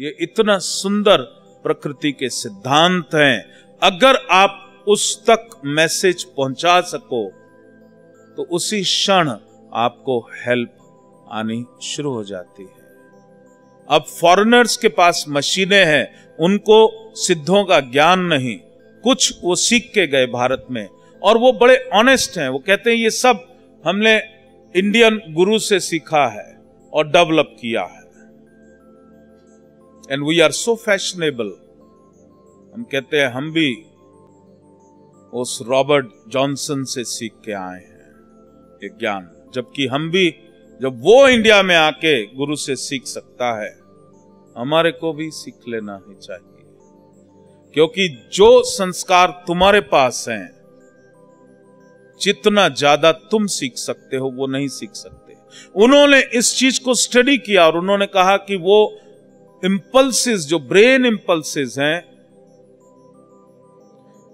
ये इतना सुंदर प्रकृति के सिद्धांत हैं। अगर आप उस तक मैसेज पहुंचा सको तो उसी क्षण आपको हेल्प आनी शुरू हो जाती है। अब फॉरेनर्स के पास मशीनें हैं, उनको सिद्धों का ज्ञान नहीं, कुछ वो सीख के गए भारत में, और वो बड़े ऑनेस्ट हैं। वो कहते हैं ये सब हमने इंडियन गुरु से सीखा है और डेवलप किया है, and we are so fashionable. हम कहते हैं हम भी उस रॉबर्ट जॉनसन से सीख के आए हैं ये ज्ञान, जबकि हम भी जब वो इंडिया में आके गुरु से सीख सकता है, हमारे को भी सीख लेना ही चाहिए। क्योंकि जो संस्कार तुम्हारे पास हैं, जितना ज्यादा तुम सीख सकते हो वो नहीं सीख सकते। उन्होंने इस चीज को स्टडी किया और उन्होंने कहा कि वो इम्पल्सेस, जो ब्रेन इम्पल्सेस हैं,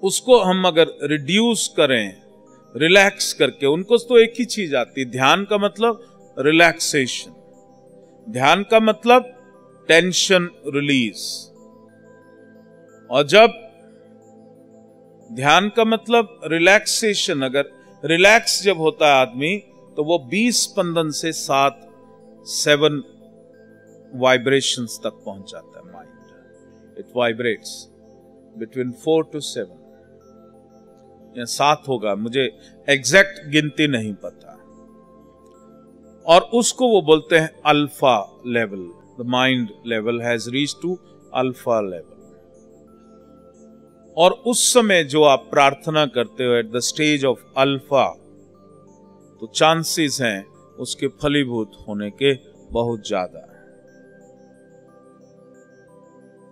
उसको हम अगर रिड्यूस करें, रिलैक्स करके, उनको तो एक ही चीज आती, ध्यान का मतलब रिलैक्सेशन, ध्यान का मतलब टेंशन रिलीज, और जब ध्यान का मतलब रिलैक्सेशन, अगर रिलैक्स जब होता है आदमी तो वो 20 स्पंदन से 7 वाइब्रेशंस तक पहुंच जाता है mind. It vibrates between 4 to 7 या 7 होगा, मुझे एग्जैक्ट गिनती नहीं पता। और उसको वो बोलते हैं alpha level. The mind level has reached to alpha level. और उस समय जो आप प्रार्थना करते हो at the stage of alpha, तो चांसेस हैं उसके फलीभूत होने के बहुत ज्यादा है।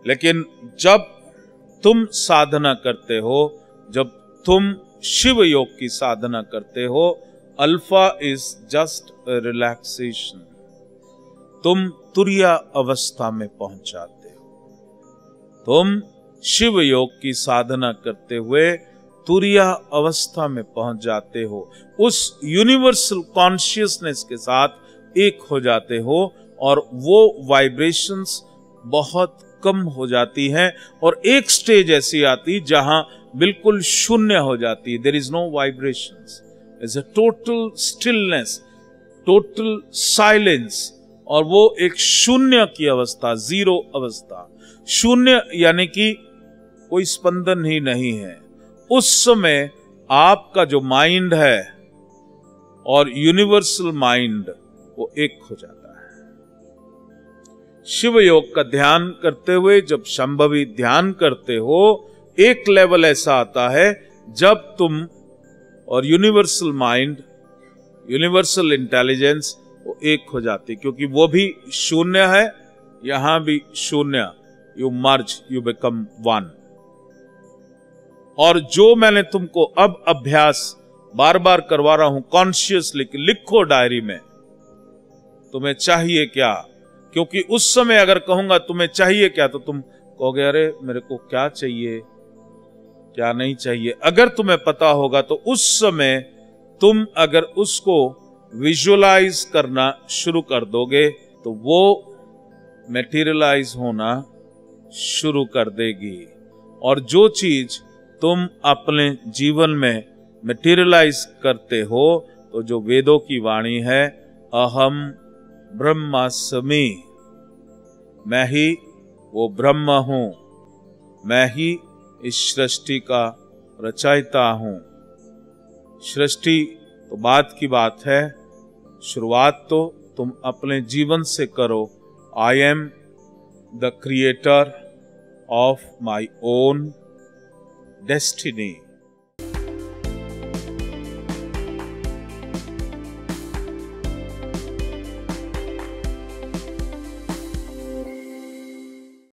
लेकिन जब तुम साधना करते हो, जब तुम शिव योग की साधना करते हो, अल्फा इज जस्ट रिलैक्सेशन, तुम तुरिया अवस्था में पहुंच जाते हो। तुम शिव योग की साधना करते हुए तुरिया अवस्था में पहुंच जाते हो, उस यूनिवर्सल कॉन्शियसनेस के साथ एक हो जाते हो, और वो वाइब्रेशंस बहुत कम हो जाती हैं, और एक स्टेज ऐसी आती जहां बिल्कुल शून्य हो जाती है। There is no vibrations, is a total stillness, total silence, और वो एक शून्य की अवस्था, जीरो अवस्था, शून्य यानी कि कोई स्पंदन ही नहीं है। उस समय आपका जो माइंड है और यूनिवर्सल माइंड, वो एक हो जाता है। शिव योग का ध्यान करते हुए जब शंभवी ध्यान करते हो, एक लेवल ऐसा आता है जब तुम और यूनिवर्सल माइंड, यूनिवर्सल इंटेलिजेंस, वो एक हो जाती, क्योंकि वो भी शून्य है, यहां भी शून्य। You merge, you become one. और जो मैंने तुमको अब अभ्यास बार बार करवा रहा हूं कॉन्शियसली, लिखो डायरी में तुम्हें चाहिए क्या, क्योंकि उस समय अगर कहूंगा तुम्हें चाहिए क्या तो तुम कहोगे अरे मेरे को क्या चाहिए क्या नहीं चाहिए। अगर तुम्हें पता होगा तो उस समय तुम अगर उसको विजुअलाइज करना शुरू कर दोगे तो वो मैटेरियलाइज होना शुरू कर देगी, और जो चीज तुम अपने जीवन में मटेरियलाइज करते हो तो जो वेदों की वाणी है, अहम ब्रह्मास्मि, मैं ही वो ब्रह्म हूं, मैं ही इस सृष्टि का रचयिता हूं। सृष्टि तो बात की बात है, शुरुआत तो तुम अपने जीवन से करो। I am the creator of my own destiny।